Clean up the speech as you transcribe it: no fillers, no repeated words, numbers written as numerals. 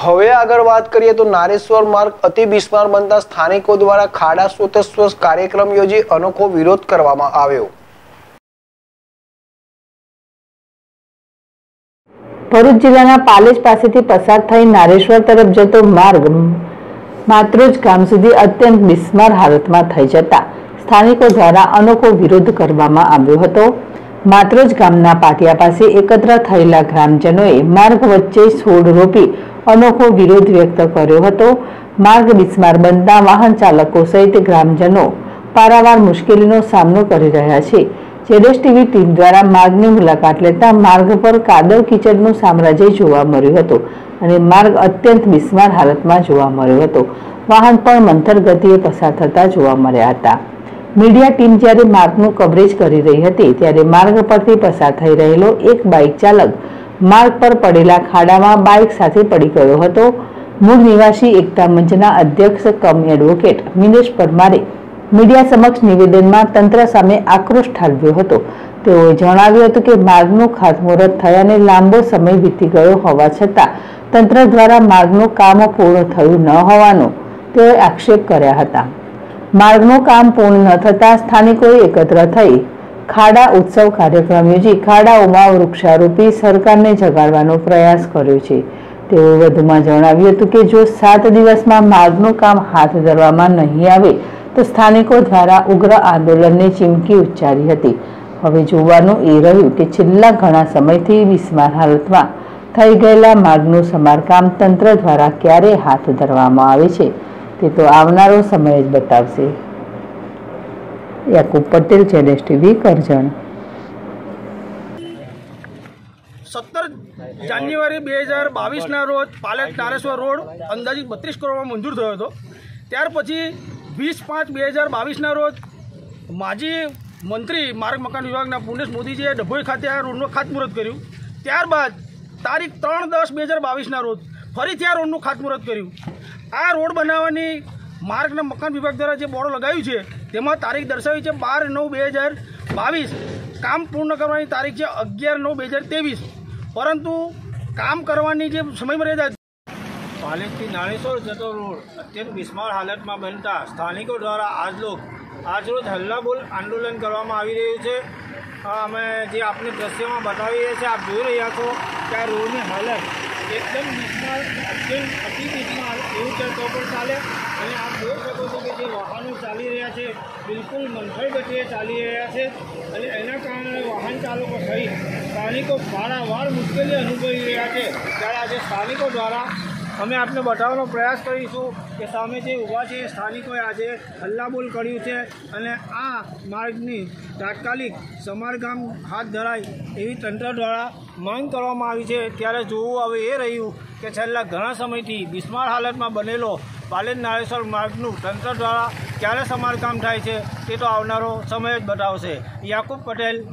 હવે આગળ વાત કરીએ તો નારેશ્વર માર્ગ અતિ બિસ્માર બનતા સ્થાનિકો દ્વારા ખાડા શોધસ્વસ કાર્યક્રમ યોજી અનોખો વિરોધ કરવામાં આવ્યો. ભરૂચ જિલ્લાના પાલેજ પાસેથી પસાર થઈ નારેશ્વર તરફ જતો માર્ગ માત્રોજ ગામ સુધી અત્યંત બિસ્માર હાલતમાં થઈ જતા સ્થાનિકો દ્વારા અનોખો વિરોધ કરવામાં આવ્યો હતો. માત્રોજ ગામના પાટિયા પાસે એકત્ર થયેલા ગ્રામજનોએ માર્ગ વચ્ચે છોડ રોપી અનોખો વિરોધ વ્યક્ત કર્યો હતો. માર્ગ બિસ્માર બનતા વાહન ચાલકો સહિત ગ્રામજનો પારાવાર મુશ્કેલીનો સામનો કરી રહ્યા છે. જેડેશ ટીવી ટીમ દ્વારા માર્ગની મુલાકાત લેતા માર્ગ પર કાદવ કીચડનું સામ્રાજ્ય જોવા મળ્યું હતું અને માર્ગ અત્યંત બિસ્માર હાલતમાં જોવા મળ્યો હતો. વાહન પણ મંથર ગતિએ પસાર થતા જોવા મળ્યા હતા. મીડિયા ટીમ જ્યારે માર્ગનું કવરેજ કરી રહી હતી ત્યારે માર્ગ પરથી પસાર થઈ રહેલો એક બાઇક ચાલક માર્ગ પર પડેલા ખાડામાં બાઇક સાથે પડી ગયો હતો. મૂળ નિવાસી એકતા મંચના અધ્યક્ષ કમ એડવોકેટ મિનેશ પરમારે મીડિયા સમક્ષ નિવેદનમાં તંત્ર સામે આક્રોશ ઠાલવ્યો હતો. તેઓએ જણાવ્યું હતું કે માર્ગનું ખાતમુહૂર્ત થયાને લાંબો સમય વીતી ગયો હોવા છતાં તંત્ર દ્વારા માર્ગનું કામ પૂર્ણ થયું ન હોવાનો તેઓએ આક્ષેપ કર્યા હતા. માર્ગનું કામ પૂર્ણ ન થતાં સ્થાનિકોએ એકત્ર થઈ ખાડા ઉત્સવ કાર્યક્રમ યોજી ખાડાઓમાં વૃક્ષારોપી સરકારને જગાડવાનો પ્રયાસ કર્યો છે. તેઓએ વધુમાં જણાવ્યું હતું કે જો 7 દિવસમાં માર્ગનું કામ હાથ ધરવામાં નહીં આવે તો સ્થાનિકો દ્વારા ઉગ્ર આંદોલનની ચીમકી ઉચ્ચારી હતી. હવે જોવાનું એ રહ્યું કે છેલ્લા ઘણા સમયથી બિસ્માર હાલતમાં થઈ ગયેલા માર્ગનું સમારકામ તંત્ર દ્વારા ક્યારે હાથ ધરવામાં આવે છે તે તો આવનારો સમય જ બતાવશે. યાકુબ પટેલ, જેડેશ ટીવી, કરજણ. 17 જાન્યુઆરી 2022ના રોજ પાલેજ નારેશ્વર રોડ અંદાજિત 32 કરોડમાં મંજૂર થયો હતો. ત્યાર પછી 20/5/2022ના રોજ માજી મંત્રી માર્ગ મકાન વિભાગના પુણેશ મોદીજીએ ડભોઈ ખાતે આ રોડનું ખાતમુહૂર્ત કર્યું. ત્યારબાદ તારીખ 3/10/2022ના રોજ ફરીથી આ રોડનું ખાતમુહૂર્ત કર્યું. આ રોડ બનાવવાની માર્ગના મકાન વિભાગ દ્વારા જે બોર્ડ લગાવ્યું છે તેમાં તારીખ દર્શાવી છે 12/9/2022. કામ પૂર્ણ કરવાની તારીખ છે 11/9/2023. પરંતુ કામ કરવાની જે સમયમર્યાદા પાલેજથી નારેશ્વર જતો રોડ અત્યંત બિસ્માર હાલતમાં બનતા સ્થાનિકો દ્વારા આજરોજ હલ્લાબોલ આંદોલન કરવામાં આવી રહ્યું છે. અમે જે આપને દ્રશ્યમાં બતાવી રહ્યા છીએ, આપ જોઈ રહ્યા છો કે આ રોડની હાલત એકદમ બિસ્માર, અત્યંત અતિ બિસ્માર એવું ચર્ચો પણ ચાલે. અને આપ જોઈ શકો છો કે જે વાહનો ચાલી રહ્યા છે બિલકુલ મંથર ગતિએ ચાલી રહ્યા છે અને એના કારણે વાહન ચાલકો સહિત સ્થાનિકો વારંવાર મુશ્કેલી અનુભવી રહ્યા છે. ત્યારે આજે સ્થાનિકો દ્વારા અમે આપને બતાવવાનો પ્રયાસ કરીશું કે સામે જે ઊભા છે સ્થાનિકોએ આજે હલ્લાબોલ કર્યું છે અને આ માર્ગની તાત્કાલિક સમારકામ હાથ ધરાય એવી તંત્ર દ્વારા માંગ કરવામાં આવી છે. ત્યારે જોવું હવે એ રહ્યું કે છેલ્લા ઘણા સમયથી બિસ્માર હાલતમાં બનેલો પાલેજ નારેશ્વર માર્ગનું તંત્ર દ્વારા ક્યારે સમારકામ થાય છે તે તો આવનારો સમય જ બતાવશે. યાકુબ પટેલ, જય